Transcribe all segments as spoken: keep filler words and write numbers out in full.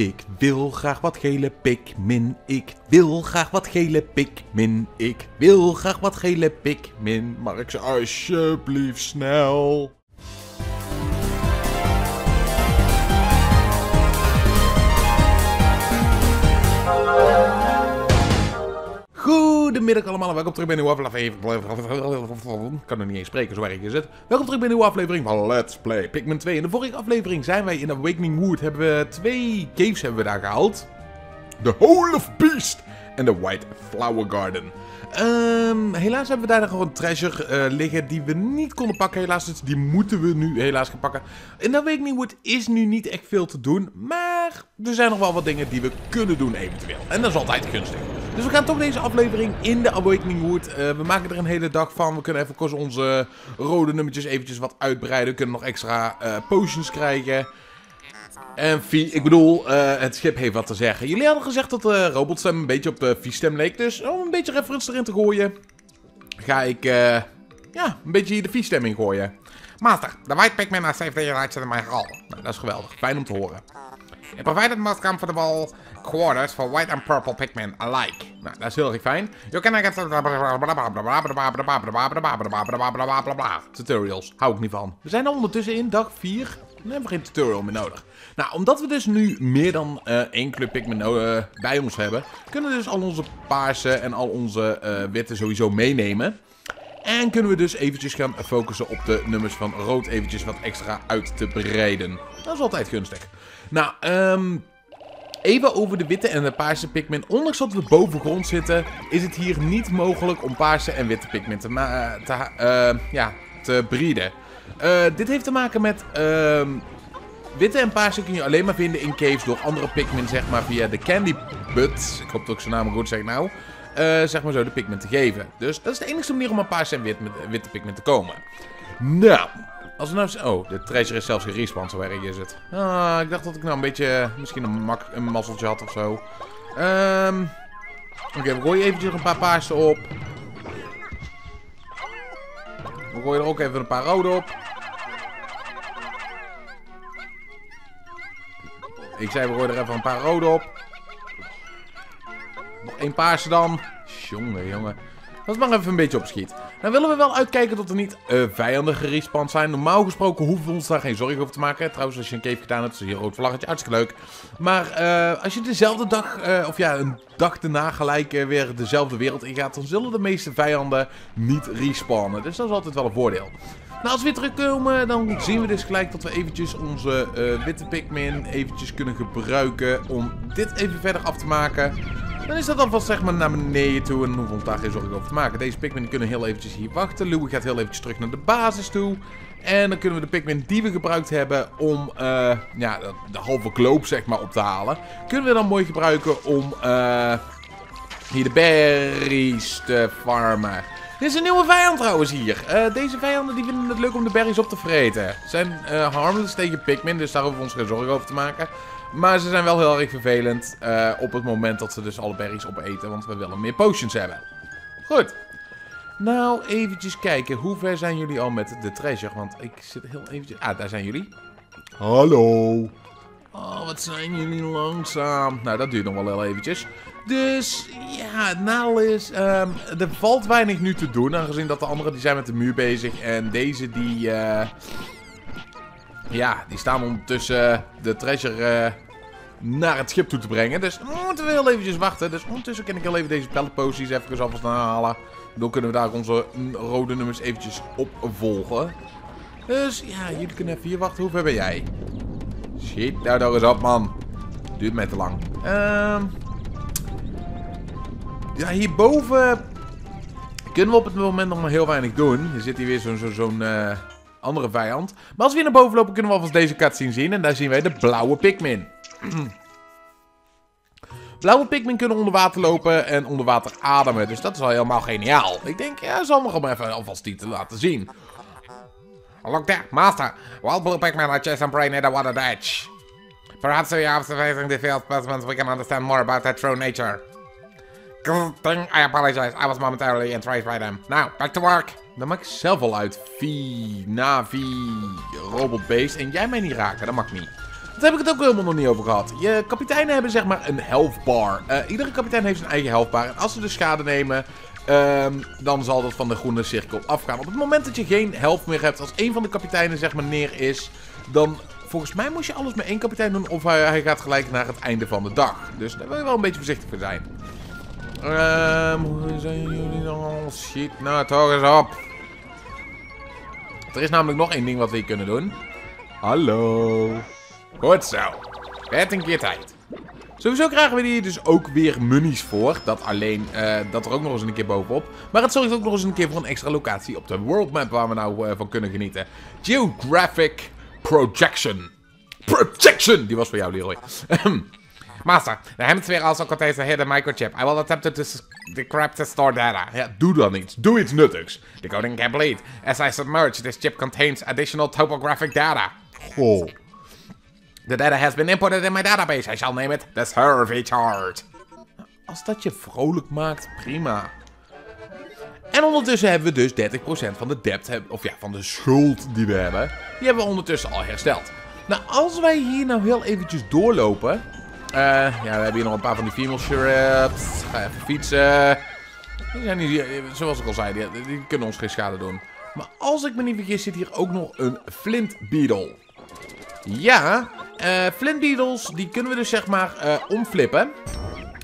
Ik wil graag wat gele Pikmin. Ik wil graag wat gele Pikmin. Ik wil graag wat gele Pikmin. Mag ik ze alsjeblieft snel? Goedemiddag allemaal en welkom terug bij een nieuwe aflevering. Kan nog niet eens spreken, zo erg is het. Welkom terug bij een nieuwe aflevering van Let's Play Pikmin twee. In de vorige aflevering zijn wij in Awakening Wood. Hebben we twee caves hebben we daar gehaald: The Hole of Beast en de White Flower Garden. Um, helaas hebben we daar nog een treasure uh, liggen die we niet konden pakken. Helaas, dus die moeten we nu helaas gaan pakken. In Awakening Wood is nu niet echt veel te doen, maar er zijn nog wel wat dingen die we kunnen doen eventueel. En dat is altijd gunstig. Dus we gaan toch deze aflevering in de Awakening Wood. Uh, we maken er een hele dag van. We kunnen even kort onze rode nummertjes eventjes wat uitbreiden. We kunnen nog extra uh, potions krijgen. En Vie, ik bedoel, uh, het schip heeft wat te zeggen. Jullie hadden gezegd dat de robotstem een beetje op de Vie-stem leek. Dus om een beetje reference erin te gooien, ga ik uh, ja, een beetje hier de Vie-stem in gooien. Master, de White Pikmin has saved the United in my hall. Nou, dat is geweldig. Fijn om te horen. It provided most comfortable quarters for white and purple Pikmin alike. Nou, dat is heel erg fijn. You can get tutorials. Hou ik niet van. We zijn er ondertussen in dag vier. Dan hebben we geen tutorial meer nodig. Nou, omdat we dus nu meer dan uh, één club Pikmin uh, bij ons hebben, kunnen we dus al onze paarse en al onze uh, witte sowieso meenemen. En kunnen we dus eventjes gaan focussen op de nummers van rood eventjes wat extra uit te breiden. Dat is altijd gunstig. Nou, um, even over de witte en de paarse Pikmin. Ondanks dat we bovengrond zitten, is het hier niet mogelijk om paarse en witte Pikmin te, te, uh, ja, te breeden. Uh, dit heeft te maken met... Uh, witte en paarse kun je alleen maar vinden in caves door andere Pikmin, zeg maar, via de Candy Buds. Ik hoop dat ik zijn naam goed zeg nou. Uh, zeg maar zo, de Pikmin te geven. Dus dat is de enige manier om aan paarse en wit met, witte Pikmin te komen. Nou, als we nou... Oh, de treasure is zelfs gerespawn, zo erg is het. Ah, ik dacht dat ik nou een beetje... Misschien een, mak, een mazzeltje had of zo. Um, Oké, okay, we gooien eventjes een paar paarse op. We gooien er ook even een paar rode op. Ik zei, we gooien er even een paar rode op. Nog één paarse dan. Jongen, jongen. Dat is maar even een beetje opschiet. Nou willen we wel uitkijken dat er niet uh, vijanden gerespawnd zijn. Normaal gesproken hoeven we ons daar geen zorgen over te maken. Trouwens, als je een cave gedaan hebt, is hier een rood vlaggetje. Hartstikke leuk. Maar uh, als je dezelfde dag, uh, of ja, een dag daarna gelijk uh, weer dezelfde wereld ingaat, dan zullen de meeste vijanden niet respawnen. Dus dat is altijd wel een voordeel. Nou, als we weer terugkomen, dan zien we dus gelijk dat we eventjes onze uh, witte Pikmin eventjes kunnen gebruiken om dit even verder af te maken. Dan is dat alvast zeg maar naar beneden toe en hoeven we ons daar geen zorgen over te maken. Deze Pikmin kunnen heel eventjes hier wachten. Louie gaat heel eventjes terug naar de basis toe. En dan kunnen we de Pikmin die we gebruikt hebben om uh, ja, de halve globe zeg maar op te halen. Kunnen we dan mooi gebruiken om uh, hier de berries te farmen. Dit is een nieuwe vijand trouwens hier. Uh, deze vijanden die vinden het leuk om de berries op te vreten. Ze zijn uh, harmless tegen Pikmin, dus daar hoeven we ons geen zorgen over te maken. Maar ze zijn wel heel erg vervelend uh, op het moment dat ze dus alle berries opeten, want we willen meer potions hebben. Goed. Nou, eventjes kijken. Hoe ver zijn jullie al met de treasure? Want ik zit heel eventjes... Ah, daar zijn jullie. Hallo. Oh, wat zijn jullie langzaam. Nou, dat duurt nog wel heel eventjes. Dus, ja, het nadeel is... Um, er valt weinig nu te doen, aangezien dat de anderen die zijn met de muur bezig. En deze die... Uh... Ja, die staan ondertussen de treasure uh, naar het schip toe te brengen. Dus we moeten we heel eventjes wachten. Dus ondertussen kan ik heel even deze palletposities even alvast halen. Dan kunnen we daar onze rode nummers eventjes op volgen. Dus ja, jullie kunnen even hier wachten. Hoe ver ben jij? Shit, nou daar is op man. Duurt mij te lang. Uh, ja, hierboven kunnen we op het moment nog maar heel weinig doen. Er zit hier weer zo'n... Zo, zo uh, andere vijand. Maar als we hier naar boven lopen, kunnen we alvast deze cutscene zien. En daar zien wij de blauwe Pikmin. Blauwe Pikmin kunnen onder water lopen en onder water ademen. Dus dat is al helemaal geniaal. Ik denk, ja, zal nog maar even alvast die te laten zien. Look there, master. Wild blue Pikmin are chased and prey near the water edge. Perhaps we are observing the field specimens, we can understand more about their true nature. I apologize, I was momentarily entranced by them. Now, back to work. Dan maak ik zelf al uit. Vie, Navi, Robotbeest. En jij mij niet raken, dat mag niet. daar heb ik het ook helemaal nog niet over gehad. Je kapiteinen hebben zeg maar een health bar. Uh, iedere kapitein heeft zijn eigen health bar. En als ze dus schade nemen, uh, dan zal dat van de groene cirkel afgaan. Op het moment dat je geen health meer hebt, als één van de kapiteinen zeg maar neer is, dan... Volgens mij moest je alles met één kapitein doen of hij gaat gelijk naar het einde van de dag. Dus daar wil je wel een beetje voorzichtig voor zijn. Ehm, hoe zijn jullie dan? Shit, nou toch eens op. Er is namelijk nog één ding wat we hier kunnen doen. Hallo. Goed zo. Werd een keer tijd. Sowieso krijgen we hier dus ook weer munies voor. Dat alleen, uh, dat er ook nog eens een keer bovenop. Maar het zorgt ook nog eens een keer voor een extra locatie op de worldmap waar we nou uh, van kunnen genieten. Geographic... Projection. Projection! Die was voor jou, Leroy. Master, the hemisphere also contains a hidden microchip. I will attempt to decrypt the stored data. Ja, doe dan iets. Doe iets nuttigs. The coding complete. As I submerge, this chip contains additional topographic data. Goh. The data has been inputted in my database. I shall name it the survey chart. Als dat je vrolijk maakt, prima. En ondertussen hebben we dus dertig procent van de debt, of ja, van de schuld die we hebben, die hebben we ondertussen al hersteld. Nou, als wij hier nou heel eventjes doorlopen... Uh, ja, we hebben hier nog een paar van die female sheriffs. Ga even fietsen. Die zijn hier, zoals ik al zei, die, die kunnen ons geen schade doen. Maar als ik me niet vergis, zit hier ook nog een Flint Beetle. Ja, uh, Flint Beetles, die kunnen we dus zeg maar uh, omflippen.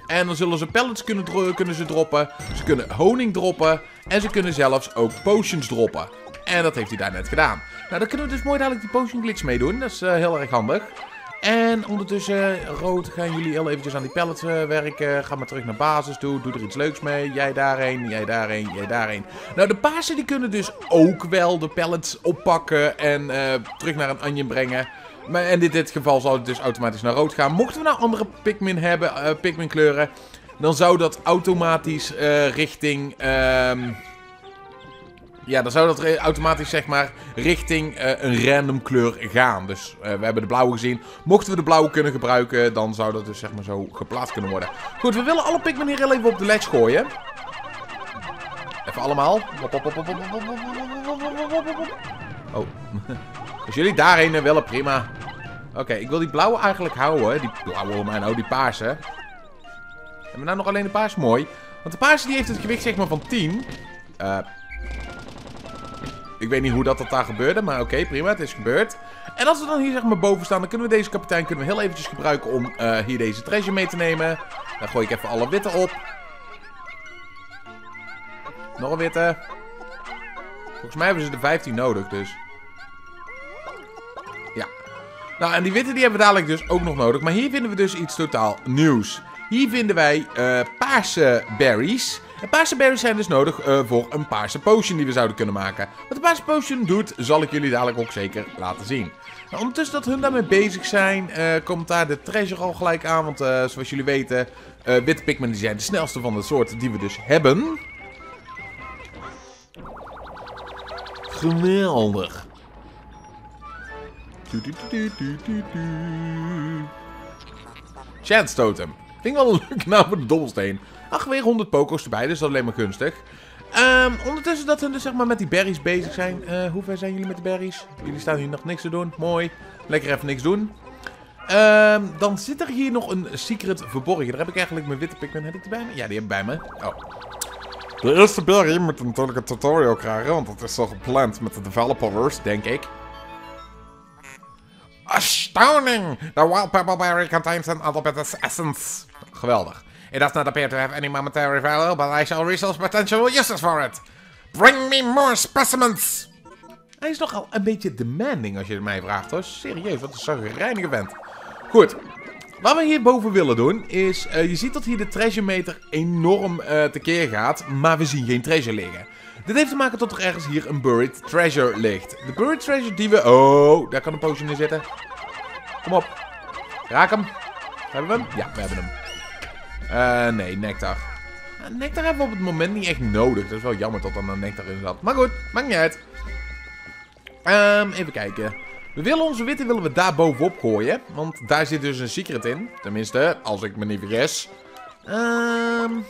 En dan zullen ze pellets kunnen, kunnen ze droppen, ze kunnen honing droppen en ze kunnen zelfs ook potions droppen. En dat heeft hij daar net gedaan. Nou, dan kunnen we dus mooi dadelijk die potion glitch mee doen. Dat is uh, heel erg handig. En ondertussen, rood, gaan jullie heel eventjes aan die pallets uh, werken. Ga maar terug naar basis toe. Doe er iets leuks mee. Jij daarheen, jij daarheen, jij daarheen. Nou, de paarsen die kunnen dus ook wel de pallets oppakken en uh, terug naar een onion brengen. Maar in dit, dit geval zou het dus automatisch naar rood gaan. Mochten we nou andere Pikmin hebben, uh, Pikmin kleuren, dan zou dat automatisch uh, richting... Uh, ja, dan zou dat automatisch zeg maar richting uh, een random kleur gaan. Dus uh, we hebben de blauwe gezien. Mochten we de blauwe kunnen gebruiken, dan zou dat dus zeg maar zo geplaatst kunnen worden. Goed, we willen alle Pikmin hier even op de ledge gooien. Even allemaal. Oh. Als jullie daarheen willen, prima. Oké, okay, ik wil die blauwe eigenlijk houden. Die blauwe, maar nou, die paarse. Hebben we nou nog alleen de paarse? Mooi. Want de paarse die heeft het gewicht zeg maar van tien. Uh, ik weet niet hoe dat, dat daar gebeurde, maar oké, okay, prima. Het is gebeurd. En als we dan hier zeg maar boven staan, dan kunnen we deze kapitein kunnen we heel eventjes gebruiken om uh, hier deze treasure mee te nemen. Dan gooi ik even alle witte op. Nog een witte. Volgens mij hebben ze de vijftien nodig, dus... Nou, en die witte die hebben we dadelijk dus ook nog nodig. Maar hier vinden we dus iets totaal nieuws. Hier vinden wij uh, paarse berries. En paarse berries zijn dus nodig uh, voor een paarse potion die we zouden kunnen maken. Wat de paarse potion doet, zal ik jullie dadelijk ook zeker laten zien. Nou, ondertussen dat hun daarmee bezig zijn, uh, komt daar de treasure al gelijk aan. Want uh, zoals jullie weten, uh, witte Pikmin die zijn de snelste van de soorten die we dus hebben. Geweldig. Chance Totem. Vind ik wel een leuke naam voor de dobbelsteen. Ach, weer honderd poko's erbij, dus dat is alleen maar gunstig. Um, ondertussen dat we dus zeg maar met die berries bezig zijn. Uh, hoe ver zijn jullie met de berries? Jullie staan hier nog niks te doen. Mooi. Lekker even niks doen. Um, dan zit er hier nog een secret verborgen. Daar heb ik eigenlijk mijn witte Pikmin. Heb ik die bij me? Ja, die heb ik bij me. Oh. De eerste berry moet natuurlijk een tutorial krijgen, want dat is zo gepland met de developers, denk ik. Astounding! The wild purple berry contains an alphabet's essence. Geweldig. It does not appear to have any momentary value, but I shall resource potential uses for it. Bring me more specimens! Hij is nogal een beetje demanding als je het mij vraagt hoor. Serieus, wat een zagrijnige vent. Goed. Wat we hierboven willen doen is... Uh, je ziet dat hier de treasure meter enorm uh, tekeer gaat, maar we zien geen treasure liggen. Dit heeft te maken tot er ergens hier een buried treasure ligt. De buried treasure die we... Oh, daar kan een potion in zitten. Kom op. Raak hem. Hebben we hem? Ja, we hebben hem. Uh, nee, nectar. Nou, nectar hebben we op het moment niet echt nodig. Dat is wel jammer dat er een nectar in zat. Maar goed, maakt niet uit. Um, even kijken. We willen onze witte willen we daar bovenop gooien. Want daar zit dus een secret in. Tenminste, als ik me niet vergis. Um...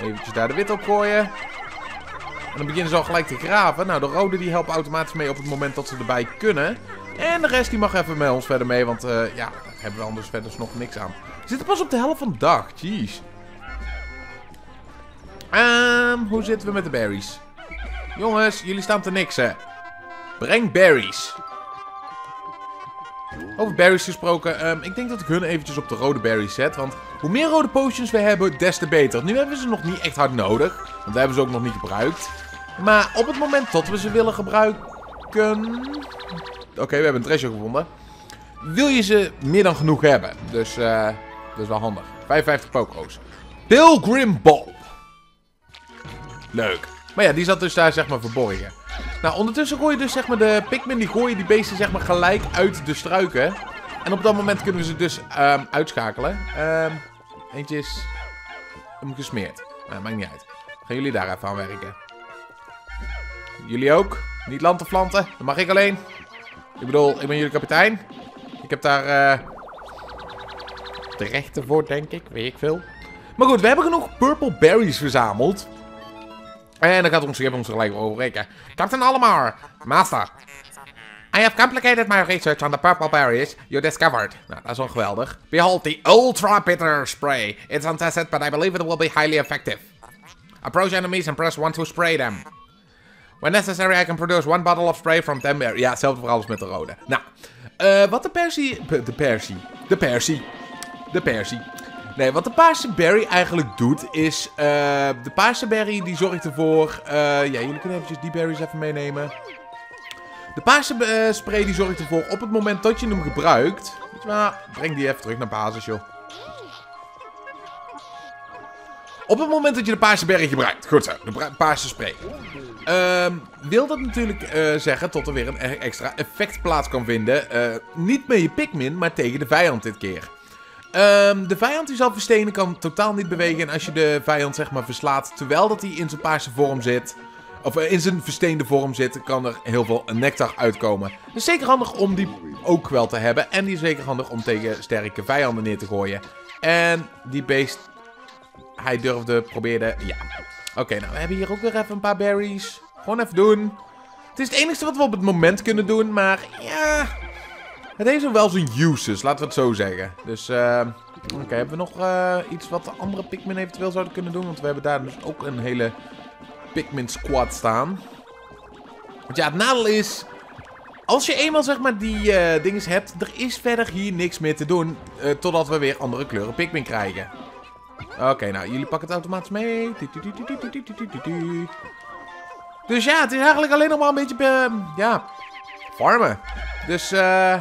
Eventjes daar de wit op gooien. En dan beginnen ze al gelijk te graven. Nou, de rode die helpen automatisch mee op het moment dat ze erbij kunnen. En de rest die mag even met ons verder mee, want uh, ja, daar hebben we anders verder nog niks aan. We zitten pas op de helft van de dag, jeez. Um, hoe zitten we met de berries? Jongens, jullie staan te niks, hè. Breng berries. Over berries gesproken, um, ik denk dat ik hun eventjes op de rode berries zet. Want hoe meer rode potions we hebben, des te beter. Nu hebben we ze nog niet echt hard nodig, want daar hebben ze ook nog niet gebruikt. Maar op het moment dat we ze willen gebruiken... Oké, okay, we hebben een treasure gevonden. Wil je ze meer dan genoeg hebben. Dus uh, dat is wel handig. vijfenvijftig poko's. Pilgrim Ball. Leuk. Maar ja, die zat dus daar zeg maar verborgen. Nou, ondertussen gooi je dus zeg maar de Pikmin, die gooien die beesten zeg maar gelijk uit de struiken. En op dat moment kunnen we ze dus um, uitschakelen. Um, eentje is hem gesmeerd. Nou, maakt niet uit. Gaan jullie daar even aan werken. Jullie ook. Niet land te planten. Dat mag ik alleen. Ik bedoel, ik ben jullie kapitein. Ik heb daar uh, de rechten voor, denk ik. Weet ik veel. Maar goed, we hebben genoeg purple berries verzameld. En dan gaat ons schip ons gelijk overbreken. Captain Alomar, master. I have complicated my research on the purple berries you discovered. Nou, dat is wel geweldig. Behold the ultra bitter spray. It's untested, but I believe it will be highly effective. Approach enemies and press one to spray them. When necessary, I can produce one bottle of spray from ten berries. Ja, hetzelfde verhaal als met de rode. Nou, uh, wat de persie... De persie. De persie. De persie. Nee, wat de paarse berry eigenlijk doet is... Uh, de paarse berry die zorgt ervoor... Uh, ja, jullie kunnen eventjes die berries even meenemen. De paarse uh, spray die zorgt ervoor op het moment dat je hem gebruikt... Weet je maar, breng die even terug naar basis, joh. Op het moment dat je de paarse berry gebruikt. Goed zo, de paarse spray. Um, wil dat natuurlijk uh, zeggen tot er weer een extra effect plaats kan vinden. Uh, niet met je Pikmin, maar tegen de vijand dit keer. Um, de vijand die zal verstenen kan totaal niet bewegen. En als je de vijand zeg maar verslaat terwijl dat hij in zijn paarse vorm zit. Of uh, in zijn versteende vorm zit, kan er heel veel nectar uitkomen. Dus zeker handig om die ook wel te hebben. En die is zeker handig om tegen sterke vijanden neer te gooien. En die beest... Hij durfde, probeerde, ja. Oké, okay, nou, we hebben hier ook weer even een paar berries. Gewoon even doen. Het is het enige wat we op het moment kunnen doen, maar ja... Het heeft wel zijn uses, laten we het zo zeggen. Dus, eh... Uh, Oké, okay, hebben we nog uh, iets wat de andere Pikmin eventueel zouden kunnen doen? Want we hebben daar dus ook een hele Pikmin squad staan. Want ja, het nadeel is... Als je eenmaal, zeg maar, die uh, dinges hebt... Er is verder hier niks meer te doen. Uh, totdat we weer andere kleuren Pikmin krijgen. Oké, okay, nou, jullie pakken het automatisch mee. Dus ja, het is eigenlijk alleen nog maar een beetje... Uh, ja, farmen. Dus, eh... Uh,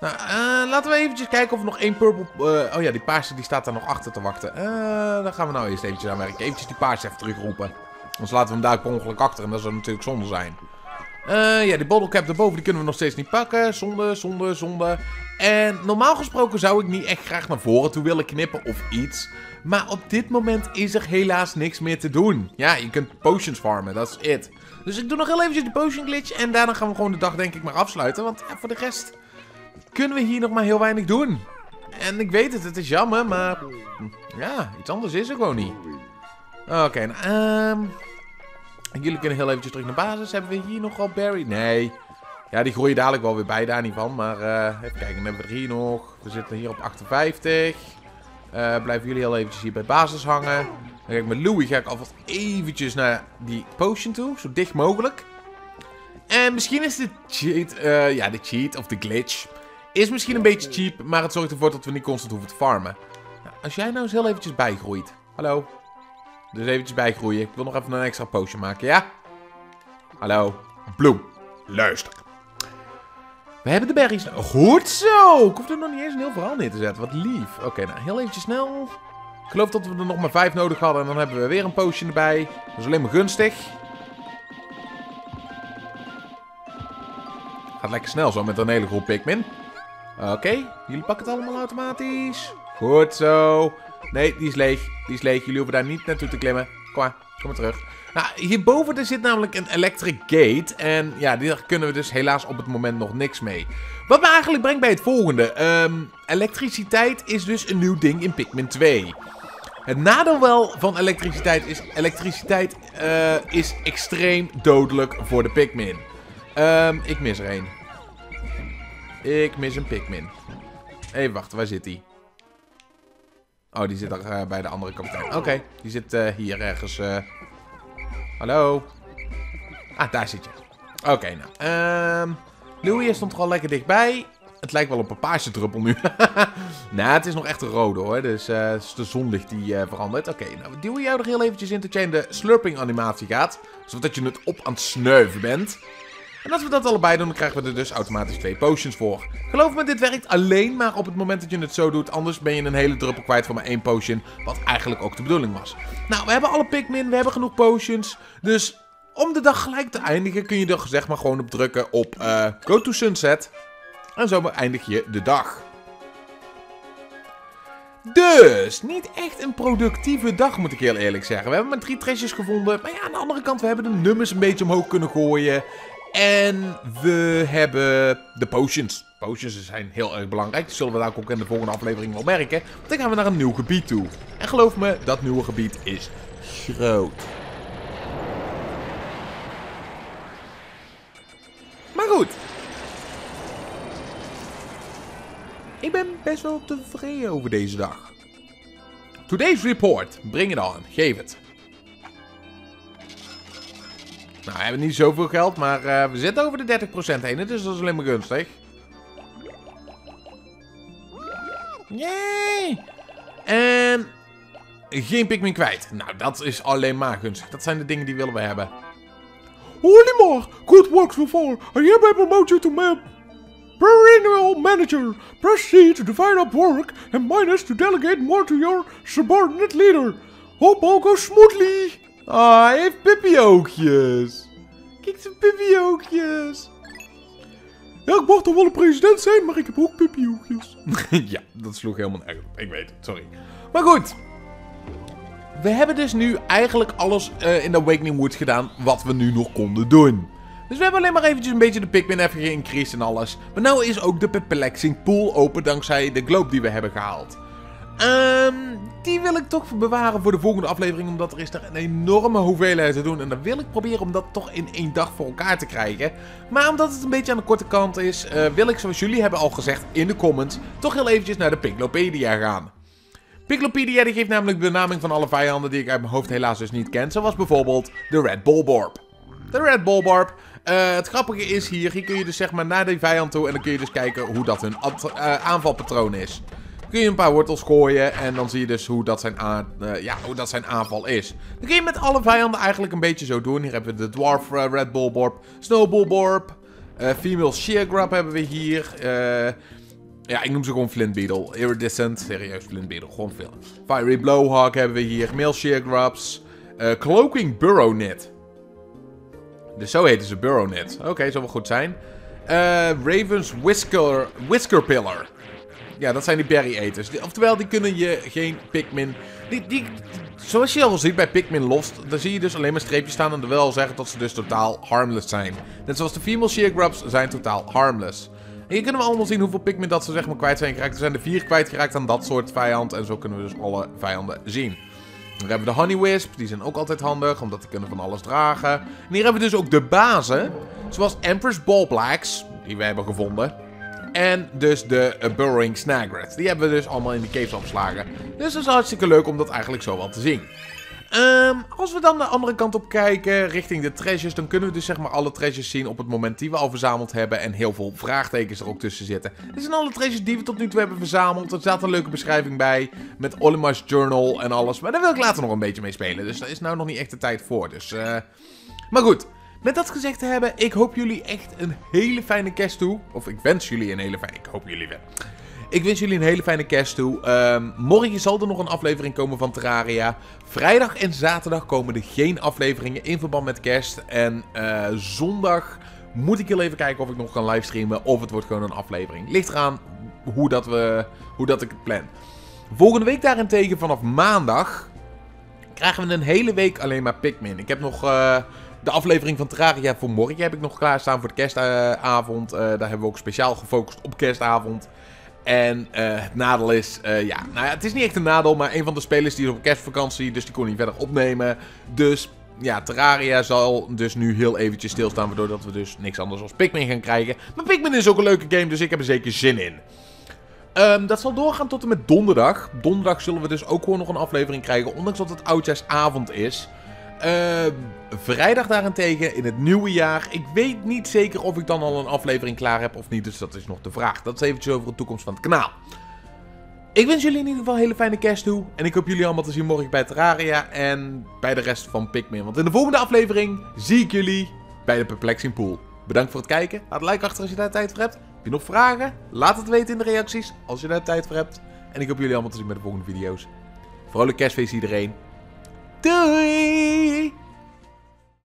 nou, uh, laten we eventjes kijken of er nog één purple... Uh, oh ja, die paarse die staat daar nog achter te wachten. Uh, daar gaan we nou eerst eventjes aan werken. Eventjes die paarse even terugroepen. Anders laten we hem daar per ongeluk achter. En dat zou natuurlijk zonde zijn. Uh, ja, die bottlecap daarboven, die kunnen we nog steeds niet pakken. Zonde, zonde, zonde. En normaal gesproken zou ik niet echt graag naar voren toe willen knippen of iets. Maar op dit moment is er helaas niks meer te doen. Ja, je kunt potions farmen, dat is het. Dus ik doe nog heel eventjes de potion glitch en daarna gaan we gewoon de dag denk ik maar afsluiten. Want ja, voor de rest kunnen we hier nog maar heel weinig doen. En ik weet het, het is jammer, maar ja, iets anders is er gewoon niet. Oké, okay, nou, ehm... Um... Jullie kunnen heel eventjes terug naar basis. Hebben we hier nog al berry? Nee. Ja, die groeien dadelijk wel weer bij, daar niet van. Maar uh, even kijken, dan hebben we er hier nog. We zitten hier op achtenvijftig. Uh, blijven jullie heel eventjes hier bij basis hangen. Dan kijk ik met Louie, ga ik alvast eventjes naar die potion toe. Zo dicht mogelijk. En misschien is de cheat, uh, ja, de cheat of de glitch, is misschien een beetje cheap. Maar het zorgt ervoor dat we niet constant hoeven te farmen. Nou, als jij nou eens heel eventjes bijgroeit. Hallo. Dus eventjes bijgroeien. Ik wil nog even een extra potion maken, ja? Hallo. Bloem. Luister. We hebben de berries. Goed zo! Ik hoef er nog niet eens een heel verhaal neer te zetten. Wat lief. Oké, okay, nou, heel eventjes snel. Ik geloof dat we er nog maar vijf nodig hadden. En dan hebben we weer een potion erbij. Dat is alleen maar gunstig. Gaat lekker snel zo met een hele groep Pikmin. Oké. Okay. Jullie pakken het allemaal automatisch. Goed zo. Nee, die is leeg. Die is leeg. Jullie hoeven daar niet naartoe te klimmen. Kom maar, kom maar terug. Nou, hierboven er zit namelijk een electric gate. En ja, daar kunnen we dus helaas op het moment nog niks mee. Wat me eigenlijk brengt bij het volgende. Um, elektriciteit is dus een nieuw ding in Pikmin twee. Het nadeel wel van elektriciteit is... Elektriciteit uh, is extreem dodelijk voor de Pikmin. Um, ik mis er één. Ik mis een Pikmin. Even wachten, waar zit die? Oh, die zit uh, bij de andere kapitein. Oké, okay, die zit uh, hier ergens. Uh... Hallo? Ah, daar zit je. Oké, okay, nou. Um, Louie stond er al lekker dichtbij. Het lijkt wel op een paarse druppel nu. Nou, het is nog echt een rode hoor. Dus uh, het is de zonlicht die uh, verandert. Oké, okay, nou, we duwen jou er heel eventjes in tot jij in de slurping animatie gaat. Zodat je het op aan het sneuven bent. En als we dat allebei doen, dan krijgen we er dus automatisch twee potions voor. Geloof me, dit werkt alleen maar op het moment dat je het zo doet. Anders ben je een hele druppel kwijt van maar één potion. Wat eigenlijk ook de bedoeling was. Nou, we hebben alle Pikmin. We hebben genoeg potions. Dus om de dag gelijk te eindigen kun je er zeg maar gewoon op drukken op uh, Go to Sunset. En zo eindig je de dag. Dus, niet echt een productieve dag moet ik heel eerlijk zeggen. We hebben maar drie treasures gevonden. Maar ja, aan de andere kant, we hebben de nummers een beetje omhoog kunnen gooien. En we hebben de potions. Potions zijn heel erg belangrijk. Dat zullen we daar ook in de volgende aflevering wel merken. Want dan gaan we naar een nieuw gebied toe. En geloof me, dat nieuwe gebied is groot. Maar goed. Ik ben best wel tevreden over deze dag. Today's report. Bring it on. Geef het. Nou, we hebben niet zoveel geld, maar uh, we zitten over de dertig procent heen. Dus dat is alleen maar gunstig. Yay! En geen Pikmin kwijt. Nou, dat is alleen maar gunstig. Dat zijn de dingen die willen we hebben. Holy more! Good works before. I hereby promote you to map. Perennial manager, press C to divide up work and minus to delegate more to your subordinate leader. Hope all goes smoothly. Ah, hij heeft pippiookjes. Kijk zijn pippiookjes. Ja, ik mocht toch wel een president zijn, maar ik heb ook pippiookjes. Ja, dat sloeg helemaal nergens op. Ik weet het, sorry. Maar goed. We hebben dus nu eigenlijk alles uh, in de Awakening Wood gedaan wat we nu nog konden doen. Dus we hebben alleen maar eventjes een beetje de Pikmin even geïncreased en alles. Maar nou is ook de Perplexing Pool open dankzij de globe die we hebben gehaald. Um, die wil ik toch bewaren voor de volgende aflevering. Omdat er is daar een enorme hoeveelheid te doen. En dan wil ik proberen om dat toch in één dag voor elkaar te krijgen. Maar omdat het een beetje aan de korte kant is, uh, wil ik, zoals jullie hebben al gezegd in de comments, toch heel eventjes naar de Piclopedia gaan. Piclopedia die geeft namelijk de benaming van alle vijanden die ik uit mijn hoofd helaas dus niet ken. Zoals bijvoorbeeld de Red Bulborb. De Red Bulborb. Uh, het grappige is hier, hier kun je dus zeg maar naar die vijand toe en dan kun je dus kijken hoe dat hun uh, aanvalpatroon is. Dan kun je een paar wortels gooien en dan zie je dus hoe dat zijn, uh, ja, hoe dat zijn aanval is. Dan kun je met alle vijanden eigenlijk een beetje zo doen. Hier hebben we de Dwarf uh, Red Bulborb, Snow Bull Borb, uh, Female Shear Grub hebben we hier. Uh, ja, ik noem ze gewoon Flint Beetle, Iridescent, serieus Flint Beetle, gewoon veel. Fiery Blowhog hebben we hier, Male Shear Grubs, uh, Cloaking Burrow Knit. Dus zo heten ze Burrow Knit. Oké, okay, zou wel goed zijn. Uh, Raven's Whisker, Whisker Pillar. Ja, dat zijn die berry-eters. Oftewel, die kunnen je geen Pikmin... Die, die, zoals je al ziet bij Pikmin Lost, daar zie je dus alleen maar streepjes staan. En dat wil al zeggen dat ze dus totaal harmless zijn. Net zoals de Female Shear Grubs zijn totaal harmless. En hier kunnen we allemaal zien hoeveel Pikmin dat ze zeg maar kwijt zijn geraakt. Er zijn er vier kwijtgeraakt aan dat soort vijand. En zo kunnen we dus alle vijanden zien. Hier hebben we de Honeywisp, die zijn ook altijd handig, omdat die kunnen van alles dragen. En hier hebben we dus ook de bazen, zoals Empress Ball Blacks, die we hebben gevonden. En dus de uh, Burrowing Snaggards, die hebben we dus allemaal in de caves afgeslagen. Dus dat is hartstikke leuk om dat eigenlijk zo wel te zien. Um, als we dan de andere kant op kijken, richting de treasures, dan kunnen we dus zeg maar alle treasures zien op het moment die we al verzameld hebben. En heel veel vraagtekens er ook tussen zitten. Dit zijn alle treasures die we tot nu toe hebben verzameld. Er staat een leuke beschrijving bij, met Olimar's Journal en alles. Maar daar wil ik later nog een beetje mee spelen, dus daar is nou nog niet echt de tijd voor. Dus, uh... maar goed, met dat gezegd te hebben, ik hoop jullie echt een hele fijne kerst toe. Of ik wens jullie een hele fijne, ik hoop jullie wel. Ik wens jullie een hele fijne kerst toe. Um, morgen zal er nog een aflevering komen van Terraria. Vrijdag en zaterdag komen er geen afleveringen in verband met kerst. En uh, zondag moet ik heel even kijken of ik nog kan livestreamen. Of het wordt gewoon een aflevering. Ligt eraan hoe dat, we, hoe dat ik het plan. Volgende week daarentegen vanaf maandag krijgen we een hele week alleen maar Pikmin. Ik heb nog... Uh, De aflevering van Terraria voor morgen heb ik nog klaarstaan voor de kerstavond. Uh, daar hebben we ook speciaal gefocust op kerstavond. En uh, het nadeel is, uh, ja, nou ja, het is niet echt een nadeel, maar een van de spelers die is op kerstvakantie, dus die kon niet verder opnemen. Dus ja, Terraria zal dus nu heel eventjes stilstaan, waardoor dat we dus niks anders als Pikmin gaan krijgen. Maar Pikmin is ook een leuke game, dus ik heb er zeker zin in. Um, dat zal doorgaan tot en met donderdag. Donderdag zullen we dus ook gewoon nog een aflevering krijgen, ondanks dat het oudjaarsavond is. Uh, vrijdag daarentegen, in het nieuwe jaar. Ik weet niet zeker of ik dan al een aflevering klaar heb of niet, dus dat is nog de vraag. Dat is eventjes over de toekomst van het kanaal. Ik wens jullie in ieder geval een hele fijne kerst toe. En ik hoop jullie allemaal te zien morgen bij Terraria en bij de rest van Pikmin. Want in de volgende aflevering zie ik jullie bij de Perplexing Pool. Bedankt voor het kijken. Laat een like achter als je daar tijd voor hebt. Heb je nog vragen? Laat het weten in de reacties als je daar tijd voor hebt. En ik hoop jullie allemaal te zien bij de volgende video's. Vrolijk kerstfeest iedereen. Doei!